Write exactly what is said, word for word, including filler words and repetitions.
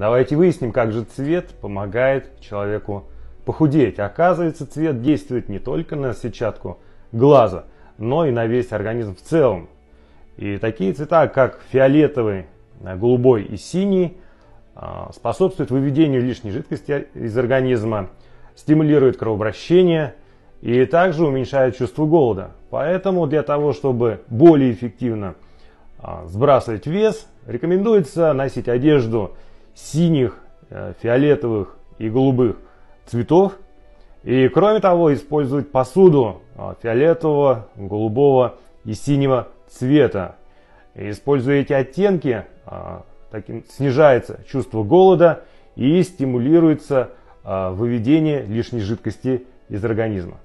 Давайте выясним, как же цвет помогает человеку похудеть. Оказывается, цвет действует не только на сетчатку глаза, но и на весь организм в целом. И такие цвета, как фиолетовый, голубой и синий, способствуют выведению лишней жидкости из организма, стимулируют кровообращение и также уменьшают чувство голода. Поэтому для того, чтобы более эффективно сбрасывать вес, рекомендуется носить одежду синих, фиолетовых и голубых цветов. И кроме того, использовать посуду фиолетового, голубого и синего цвета. И, используя эти оттенки, таким снижается чувство голода и стимулируется выведение лишней жидкости из организма.